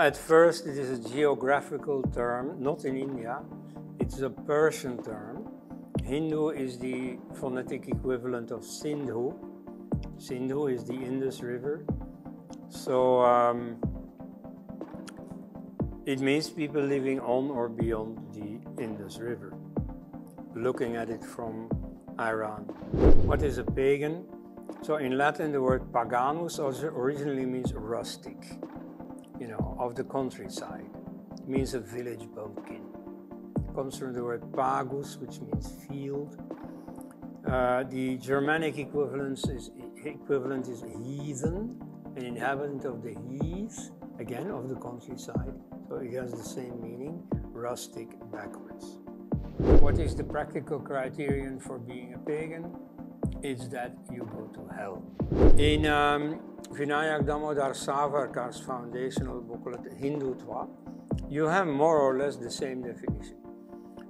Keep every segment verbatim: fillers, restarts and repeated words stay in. At first it is a geographical term, not in India. It's a Persian term. Hindu is the phonetic equivalent of Sindhu. Sindhu is the Indus River. So um, it means people living on or beyond the Indus River, looking at it from Iran. What is a pagan? So in Latin, the word paganus originally means rustic, you know, of the countryside. It means a village bumpkin. It comes from the word pagus, which means field. Uh, the Germanic equivalence is, equivalent is heathen, an inhabitant of the heath, again of the countryside. So it has the same meaning, rustic backwards. What is the practical criterion for being a pagan? It's that you go to hell. In um, Vinayak Damodar Savarkar's foundational booklet, Hindutva, you have more or less the same definition.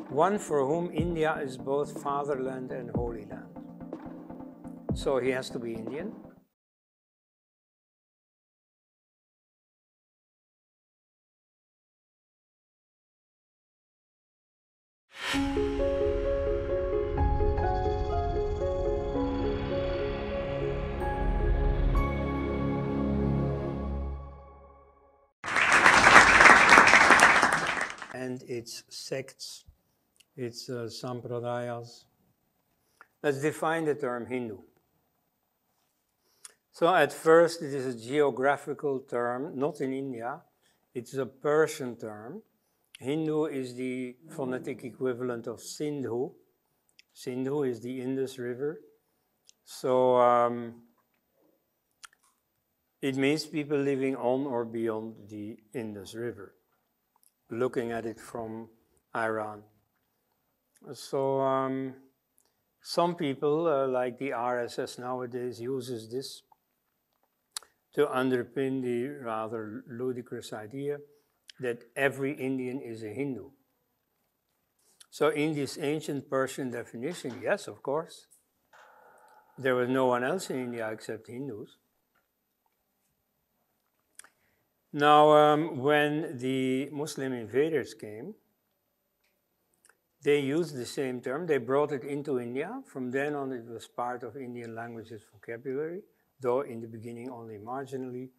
One for whom India is both fatherland and holy land. So he has to be Indian. And its sects, its uh, sampradayas. Let's define the term Hindu. So at first it is a geographical term, not in India. It's a Persian term. Hindu is the phonetic equivalent of Sindhu. Sindhu is the Indus River. So um, it means people living on or beyond the Indus River, looking at it from Iran. So um, some people, uh, like the R S S nowadays, uses this to underpin the rather ludicrous idea that every Indian is a Hindu. So in this ancient Persian definition, yes, of course, there was no one else in India except Hindus. Now, um, when the Muslim invaders came, they used the same term. They brought it into India. From then on, it was part of Indian language's vocabulary, though in the beginning only marginally.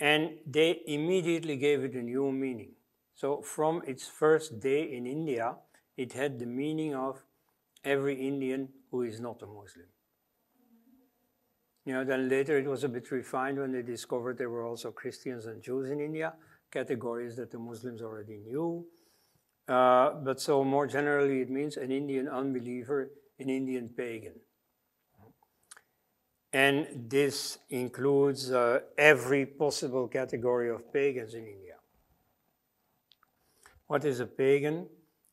And they immediately gave it a new meaning. So from its first day in India, it had the meaning of every Indian who is not a Muslim. You know, then later it was a bit refined when they discovered there were also Christians and Jews in India, categories that the Muslims already knew. Uh, but so more generally, it means an Indian unbeliever, an Indian pagan. And this includes uh, every possible category of pagans in India. What is a pagan?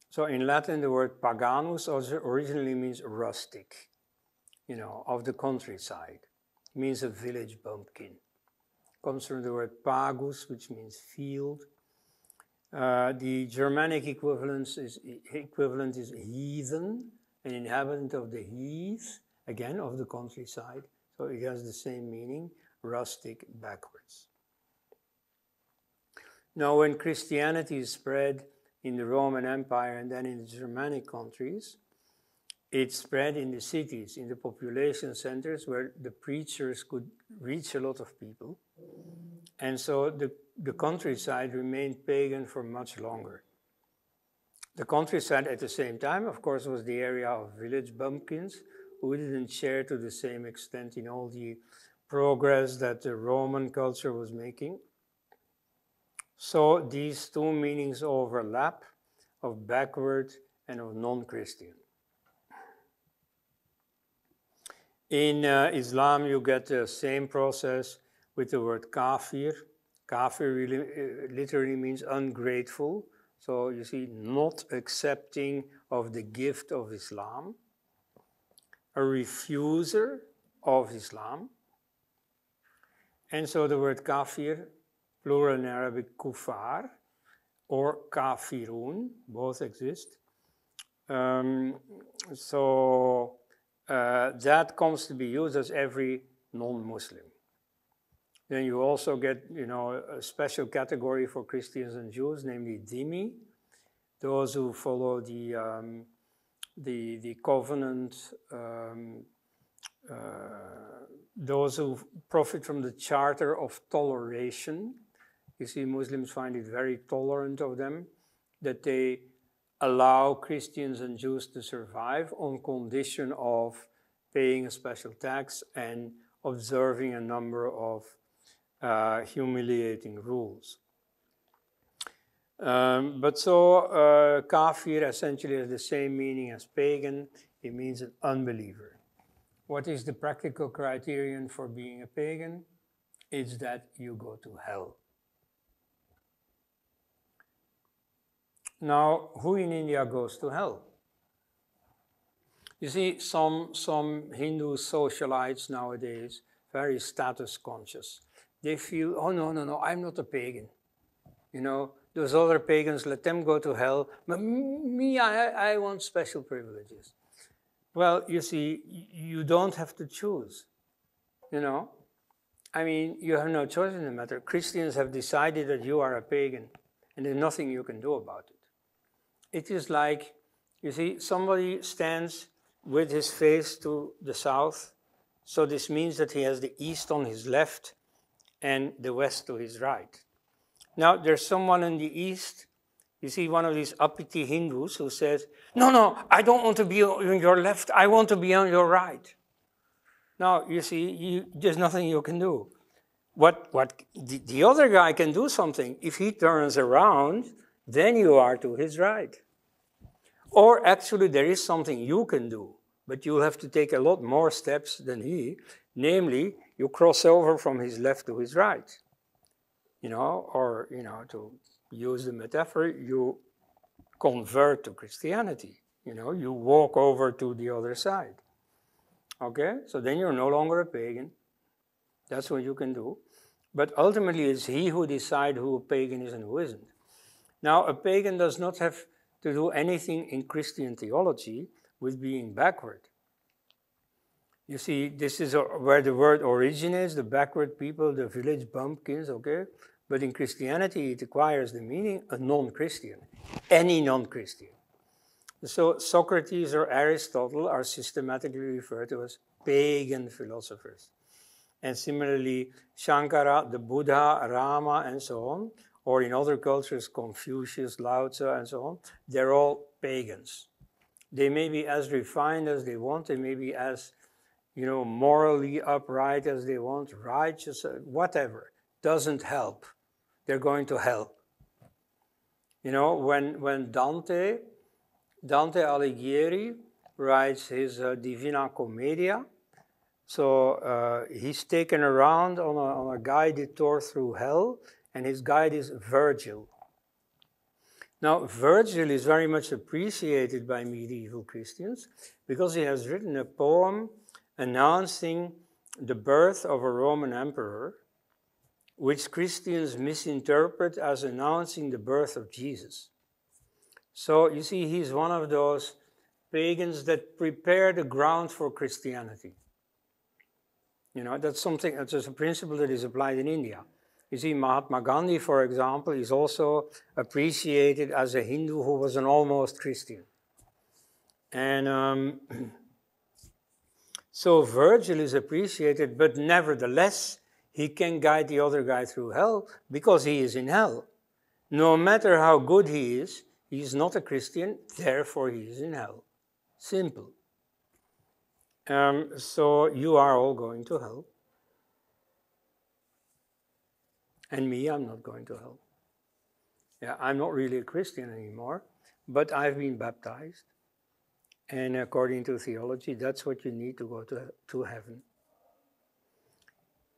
So in Latin, the word paganus originally means rustic, you know, of the countryside. It means a village bumpkin. It comes from the word pagus, which means field. Uh, the Germanic equivalence is, equivalent is heathen, an inhabitant of the heath, again of the countryside. So it has the same meaning, rustic backwards. Now, when Christianity spread in the Roman Empire and then in the Germanic countries, it spread in the cities, in the population centers where the preachers could reach a lot of people. And so the, the countryside remained pagan for much longer. The countryside at the same time, of course, was the area of village bumpkins, who didn't share to the same extent in all the progress that the Roman culture was making. So these two meanings overlap, of backward and of non-Christian. In uh, Islam, you get the same process with the word kafir. Kafir really, uh, literally means ungrateful. So you see, not accepting of the gift of Islam. A refuser of Islam. And so the word kafir, plural in Arabic kufar, or kafirun, both exist. Um, so uh, that comes to be used as every non-Muslim. Then you also get, you know, a special category for Christians and Jews, namely Dhimmi, those who follow the um, the the covenant, um, uh, those who profit from the charter of toleration. You see, Muslims find it very tolerant of them, that they allow Christians and Jews to survive on condition of paying a special tax and observing a number of uh, humiliating rules. Um, but so uh, kafir essentially has the same meaning as pagan. It means an unbeliever. What is the practical criterion for being a pagan? It's that you go to hell. Now, who in India goes to hell? You see, some, some Hindu socialites nowadays, very status conscious. They feel, oh no, no, no, I'm not a pagan. You know, those other pagans, let them go to hell. But me, I, I want special privileges. Well, you see, you don't have to choose, you know. I mean, you have no choice in the matter. Christians have decided that you are a pagan and there's nothing you can do about it. It is like, you see, somebody stands with his face to the south, so this means that he has the east on his left and the west to his right. Now, there's someone in the east, you see, one of these uppity Hindus who says, no, no, I don't want to be on your left, I want to be on your right. Now, you see, you, there's nothing you can do. What, what the, the other guy can do something. If he turns around, then you are to his right. Or actually there is something you can do, but you'll have to take a lot more steps than he, namely you cross over from his left to his right. You know, or, you know, to use the metaphor, you convert to Christianity. You know, you walk over to the other side. Okay, so then you're no longer a pagan. That's what you can do. But ultimately it's he who decides who a pagan is and who isn't. Now, a pagan does not have to do anything in Christian theology with being backward. You see, this is where the word originates, the backward people, the village bumpkins, okay? But in Christianity, it acquires the meaning a non-Christian, any non-Christian. So Socrates or Aristotle are systematically referred to as pagan philosophers. And similarly, Shankara, the Buddha, Rama, and so on, or in other cultures, Confucius, Lao Tzu, and so on, they're all pagans. They may be as refined as they want, they may be as, you know, morally upright as they want, righteous, whatever, doesn't help. They're going to hell. You know, when, when Dante, Dante Alighieri writes his uh, Divina Commedia, so uh, he's taken around on a, on a guided tour through hell, and his guide is Virgil. Now, Virgil is very much appreciated by medieval Christians because he has written a poem announcing the birth of a Roman emperor, which Christians misinterpret as announcing the birth of Jesus. So, you see, he's one of those pagans that prepare the ground for Christianity. You know, that's something, that's a principle that is applied in India. You see, Mahatma Gandhi, for example, is also appreciated as a Hindu who was an almost Christian. And um, so Virgil is appreciated, but nevertheless, he can guide the other guy through hell because he is in hell. No matter how good he is, he is not a Christian, therefore he is in hell. Simple. Um, so you are all going to hell. And me, I'm not going to hell. Yeah, I'm not really a Christian anymore, but I've been baptized. And according to theology, that's what you need to go to, to heaven.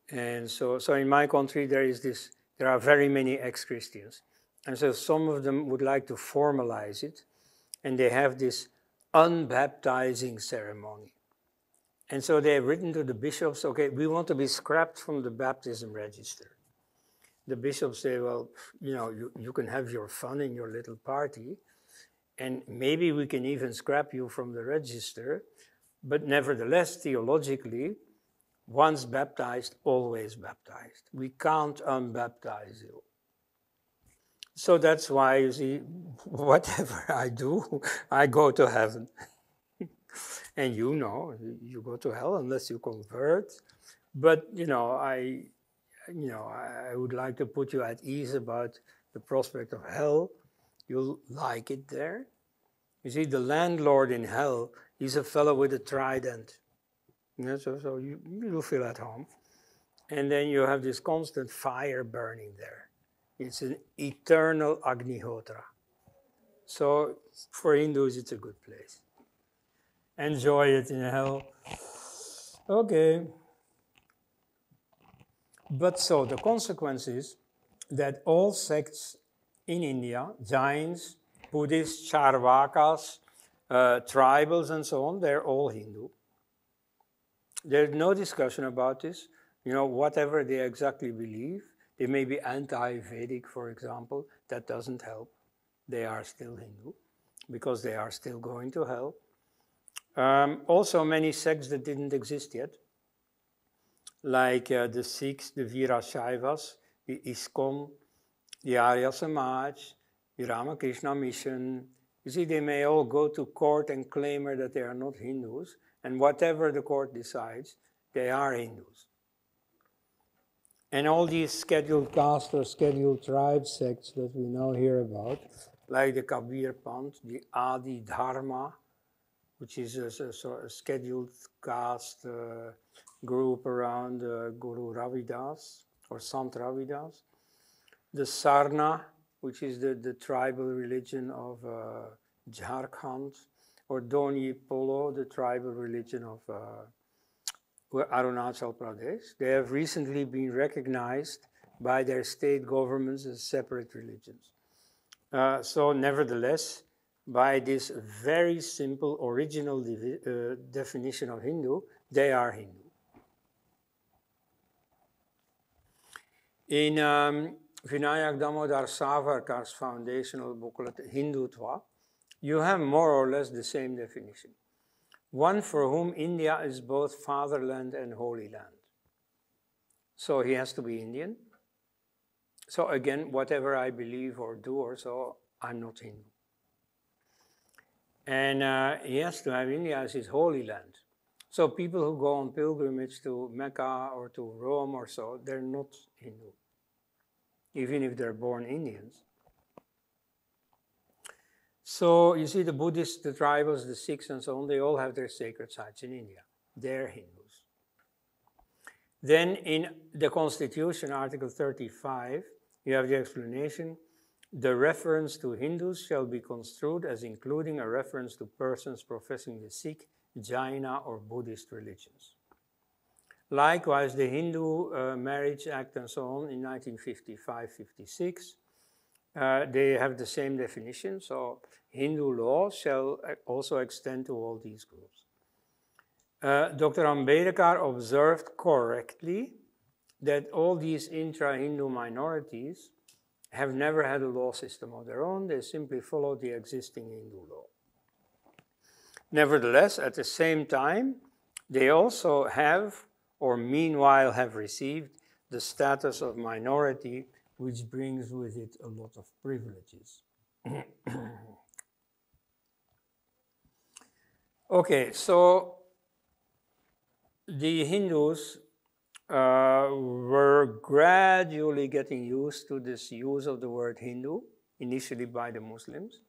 And so, so in my country, there is this, there are very many ex-Christians. And so some of them would like to formalize it. And they have this unbaptizing ceremony. And so they have written to the bishops, okay, we want to be scrapped from the baptism register. The bishops say, well, you know, you, you can have your fun in your little party, and maybe we can even scrap you from the register, but nevertheless, theologically, Once baptized, always baptized. We can't unbaptize you. So that's why, you see, whatever I do, I go to heaven. And you know, you go to hell unless you convert. But, you know, I, you know, I would like to put you at ease about the prospect of hell. You'll like it there. You see, the landlord in hell, he's a fellow with a trident. Yeah, so so you, you'll feel at home. And then you have this constant fire burning there. It's an eternal Agnihotra. So for Hindus, it's a good place. Enjoy it in hell. Okay. But so the consequence is that all sects in India, Jains, Buddhists, Charvakas, uh, tribals and so on, they're all Hindu. There's no discussion about this. You know, whatever they exactly believe, they may be anti-Vedic, for example, that doesn't help. They are still Hindu because they are still going to hell. Um, also many sects that didn't exist yet, like uh, the Sikhs, the Virashaivas, the ISKOM, the Arya Samaj, the Ramakrishna Mission. You see, they may all go to court and claim that they are not Hindus, and whatever the court decides, they are Hindus. And all these scheduled castes or scheduled tribe sects that we now hear about, like the Kabir Kabirpant, the Adi Dharma, which is a, a, a scheduled caste uh, group around uh, Guru Ravidas or Sant Ravidas, the Sarna, which is the, the tribal religion of uh, Jharkhand, or Doni Polo, the tribal religion of uh, Arunachal Pradesh. They have recently been recognized by their state governments as separate religions. Uh, so nevertheless, by this very simple original uh, definition of Hindu, they are Hindu. In um, Vinayak Damodar Savarkar's foundational booklet, Hindutva, you have more or less the same definition. One for whom India is both fatherland and holy land. So he has to be Indian. So again, whatever I believe or do or so, I'm not Hindu. And uh, he has to have India as his holy land. So people who go on pilgrimage to Mecca or to Rome or so, they're not Hindu, even if they're born Indians. So, you see, the Buddhists, the tribals, the Sikhs and so on, they all have their sacred sites in India. They're Hindus. Then in the Constitution, Article thirty-five, you have the explanation, the reference to Hindus shall be construed as including a reference to persons professing the Sikh, Jaina or Buddhist religions. Likewise, the Hindu uh, Marriage Act and so on in nineteen fifty-five fifty-six, Uh, they have the same definition, so Hindu law shall also extend to all these groups. Uh, Doctor Ambedkar observed correctly that all these intra-Hindu minorities have never had a law system of their own, they simply follow the existing Hindu law. Nevertheless, at the same time, they also have, or meanwhile have received, the status of minority, which brings with it a lot of privileges. Okay, so the Hindus uh, were gradually getting used to this use of the word Hindu, initially by the Muslims,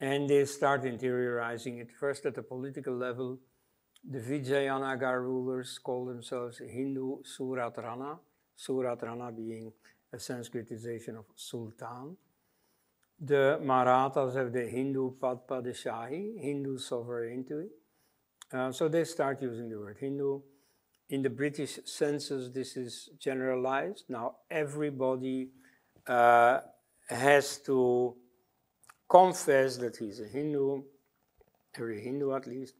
and they start interiorizing it first at the political level. The Vijayanagar rulers call themselves Hindu Suratrana, Suratrana being a Sanskritization of Sultan. The Marathas have the Hindu Padpadishahi, Hindu sovereignty. Uh, so they start using the word Hindu. In the British census, this is generalized. Now everybody uh, has to confess that he's a Hindu, every Hindu at least.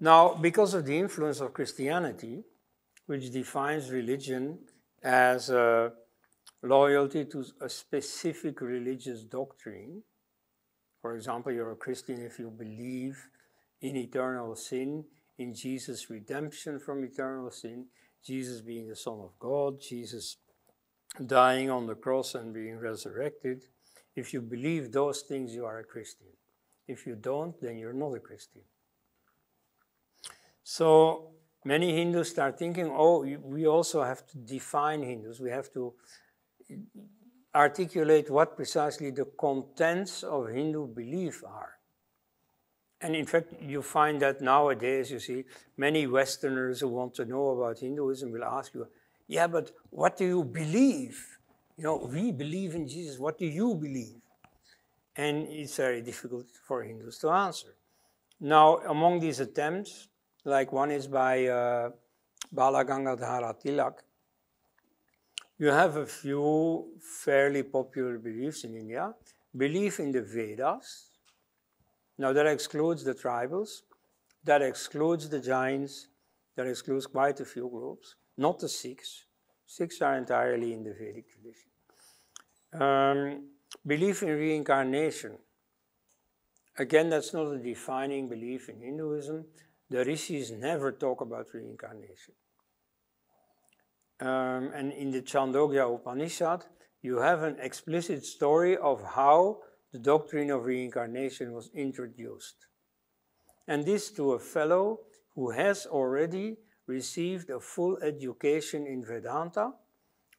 Now, because of the influence of Christianity, which defines religion as uh, loyalty to a specific religious doctrine. For example, you're a Christian if you believe in eternal sin, in Jesus' redemption from eternal sin, Jesus being the Son of God, Jesus dying on the cross and being resurrected. If you believe those things, you are a Christian. If you don't, then you're not a Christian. So many Hindus start thinking, oh, we also have to define Hindus. We have to articulate what precisely the contents of Hindu belief are. And in fact, you find that nowadays, you see, many Westerners who want to know about Hinduism will ask you, yeah, but what do you believe? You know, we believe in Jesus, what do you believe? And it's very difficult for Hindus to answer. Now, among these attempts, like one is by uh, Bala Gangadhara Tilak, you have a few fairly popular beliefs in India. Belief in the Vedas. Now that excludes the tribals, that excludes the Jains, that excludes quite a few groups, not the Sikhs. Sikhs are entirely in the Vedic tradition. Um, belief in reincarnation. Again, that's not a defining belief in Hinduism. The Rishis never talk about reincarnation. Um, and in the Chandogya Upanishad, you have an explicit story of how the doctrine of reincarnation was introduced. And this to a fellow who has already received a full education in Vedanta,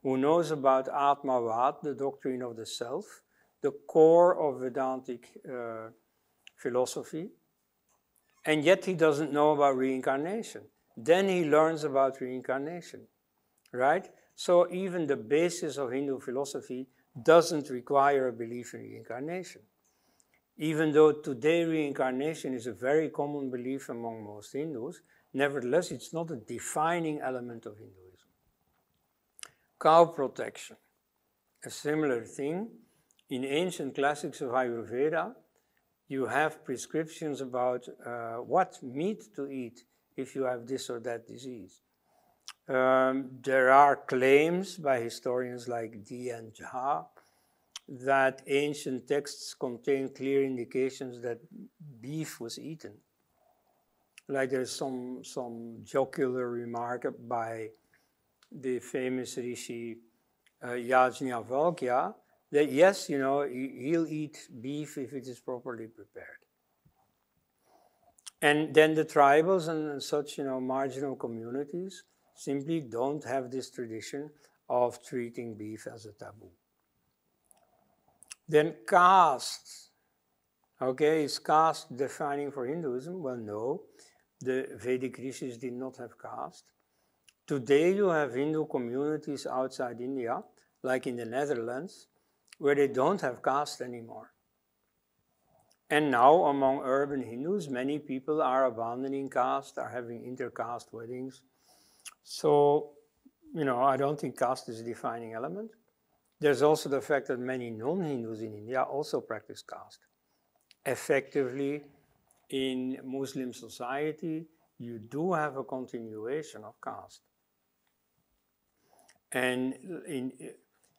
who knows about Atmavad, the doctrine of the self, the core of Vedantic uh, philosophy, and yet he doesn't know about reincarnation. Then he learns about reincarnation, right? So even the basis of Hindu philosophy doesn't require a belief in reincarnation, even though today reincarnation is a very common belief among most Hindus. Nevertheless, it's not a defining element of Hinduism. Cow protection, a similar thing. In ancient classics of Ayurveda, you have prescriptions about uh, what meat to eat if you have this or that disease. Um, there are claims by historians like D and Jha that ancient texts contain clear indications that beef was eaten. Like there's some, some jocular remark by the famous Rishi uh, Yajnavalkya that yes, you know, he'll eat beef if it is properly prepared. And then the tribals and such, you know, marginal communities simply don't have this tradition of treating beef as a taboo. Then caste. Okay, is caste defining for Hinduism? Well, no. The Vedic Rishis did not have caste. Today you have Hindu communities outside India, like in the Netherlands, where they don't have caste anymore. And now among urban Hindus, many people are abandoning caste, are having intercaste weddings. So, you know, I don't think caste is a defining element. There's also the fact that many non-Hindus in India also practice caste. Effectively, in Muslim society, you do have a continuation of caste. And in,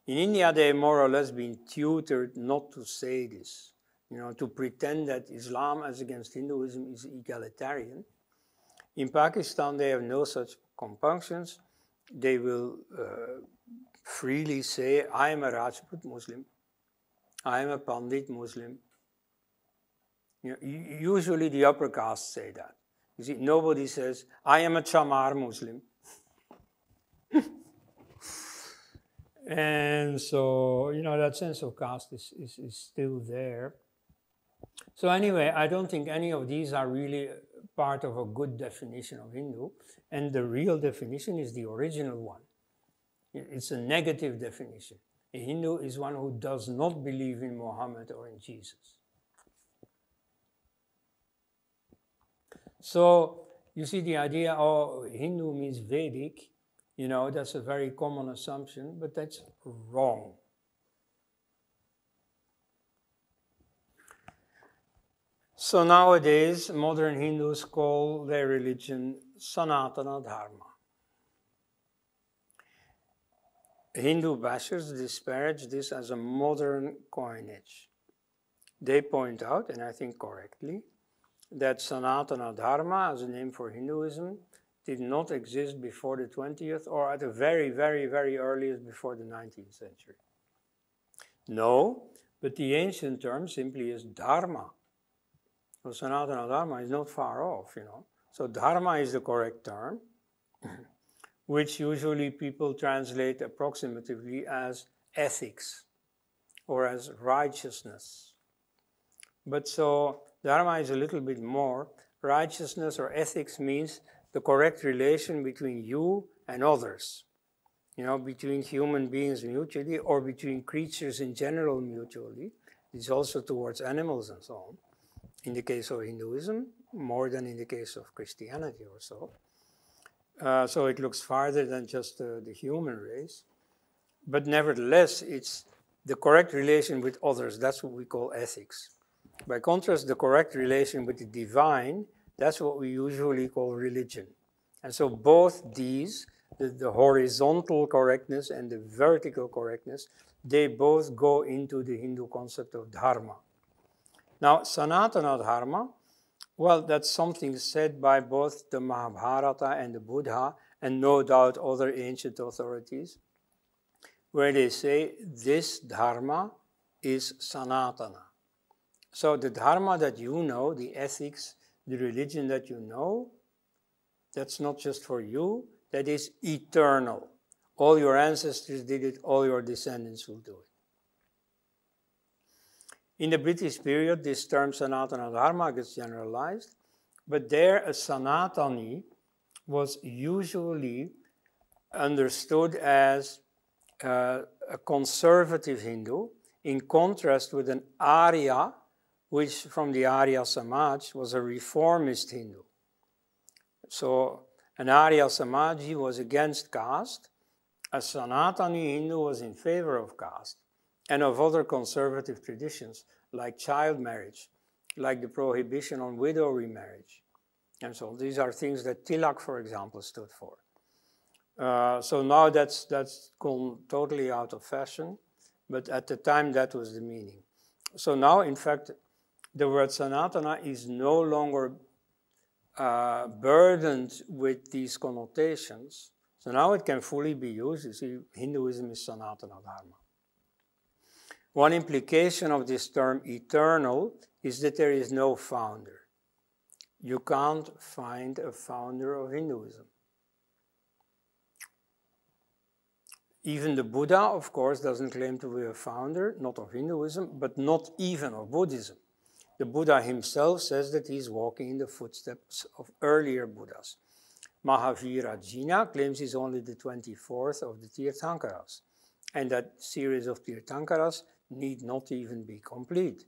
in India, they've more or less been tutored not to say this, you know, to pretend that Islam as against Hinduism is egalitarian. In Pakistan, they have no such compunctions. They will uh, freely say, I am a Rajput Muslim, I am a Pandit Muslim. You know, usually the upper castes say that. You see, nobody says, I am a Chamar Muslim. And so, you know, that sense of caste is, is, is still there. So anyway, I don't think any of these are really part of a good definition of Hindu, and the real definition is the original one. It's a negative definition. A Hindu is one who does not believe in Muhammad or in Jesus. So you see the idea, oh, Hindu means Vedic, you know, that's a very common assumption, but that's wrong. So nowadays, modern Hindus call their religion Sanatana Dharma. Hindu bashers disparage this as a modern coinage. They point out, and I think correctly, that Sanatana Dharma, as a name for Hinduism, did not exist before the twentieth or at the very, very, very earliest before the nineteenth century. No, but the ancient term simply is Dharma. So Sanatana Dharma is not far off, you know. So Dharma is the correct term, which usually people translate approximatively as ethics or as righteousness. But so Dharma is a little bit more. Righteousness or ethics means the correct relation between you and others, you know, between human beings mutually or between creatures in general mutually. It's also towards animals and so on, in the case of Hinduism, more than in the case of Christianity or so. Uh, so it looks farther than just uh, the human race. But nevertheless, it's the correct relation with others. That's what we call ethics. By contrast, the correct relation with the divine, that's what we usually call religion. And so both these, the, the horizontal correctness and the vertical correctness, they both go into the Hindu concept of dharma. Now, Sanatana Dharma, well, that's something said by both the Mahabharata and the Buddha, and no doubt other ancient authorities, where they say this dharma is Sanatana. So the dharma that you know, the ethics, the religion that you know, that's not just for you, that is eternal. All your ancestors did it, all your descendants will do it. In the British period, this term Sanatana Dharma gets generalized, but there a Sanatani was usually understood as uh, a conservative Hindu, in contrast with an Arya, which from the Arya Samaj was a reformist Hindu. So an Arya Samaji was against caste, a Sanatani Hindu was in favor of caste and of other conservative traditions like child marriage, like the prohibition on widow remarriage. And so these are things that Tilak, for example, stood for. Uh, so now that's, that's gone totally out of fashion, but at the time that was the meaning. So now, in fact, the word Sanatana is no longer uh, burdened with these connotations. So now it can fully be used. You see, Hinduism is Sanatana Dharma. One implication of this term eternal is that there is no founder. You can't find a founder of Hinduism. Even the Buddha, of course, doesn't claim to be a founder, not of Hinduism, but not even of Buddhism. The Buddha himself says that he's walking in the footsteps of earlier Buddhas. Mahavira Jina claims he's only the twenty-fourth of the Tirthankaras, and that series of Tirthankaras need not even be complete.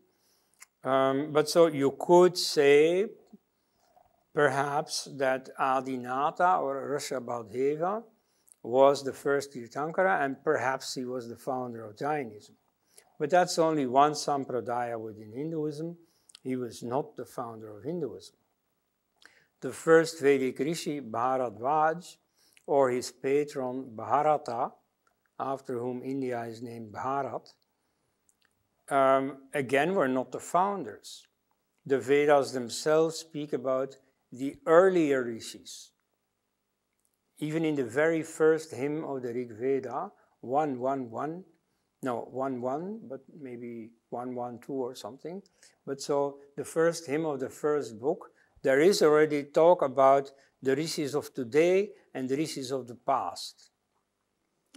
Um, but so you could say, perhaps, that Adinata or Rishabhadeva was the first Tirthankara, and perhaps he was the founder of Jainism. But that's only one sampradaya within Hinduism. He was not the founder of Hinduism. The first Vedic Rishi, Bharadwaj, or his patron Bharata, after whom India is named Bharat, um, again were not the founders. The Vedas themselves speak about the earlier Rishis. Even in the very first hymn of the Rig Veda, one one one, no one one, but maybe one one two or something. But so the first hymn of the first book, there is already talk about the rishis of today and the rishis of the past.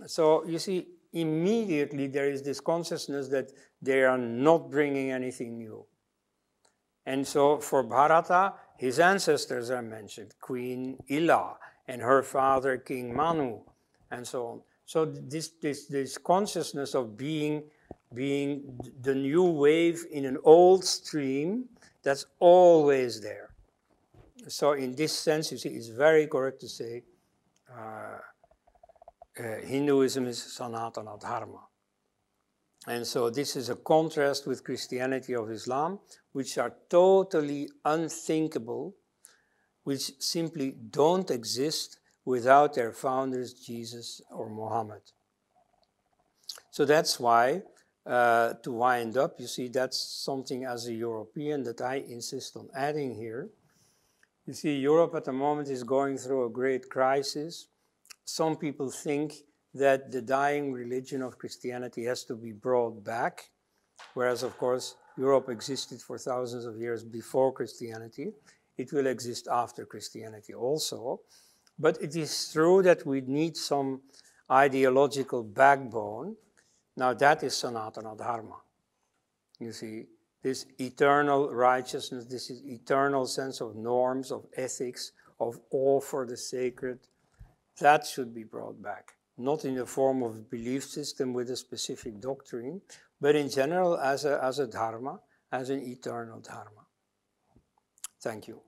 So you see, immediately there is this consciousness that they are not bringing anything new. And so for Bharata, his ancestors are mentioned, Queen Ila, and her father, King Manu, and so on. So this, this, this consciousness of being, being the new wave in an old stream, that's always there. So in this sense, you see, it's very correct to say uh, uh, Hinduism is Sanatana Dharma. And so this is a contrast with Christianity or Islam, which are totally unthinkable, which simply don't exist without their founders, Jesus or Muhammad. So that's why uh, to wind up, you see, that's something as a European that I insist on adding here. You see, Europe at the moment is going through a great crisis. Some people think that the dying religion of Christianity has to be brought back, whereas, of course, Europe existed for thousands of years before Christianity. It will exist after Christianity also. But it is true that we need some ideological backbone. Now that is Sanatana Dharma. You see, this eternal righteousness, this is eternal sense of norms, of ethics, of awe for the sacred, that should be brought back. Not in the form of a belief system with a specific doctrine, but in general as a, as a dharma, as an eternal dharma. Thank you.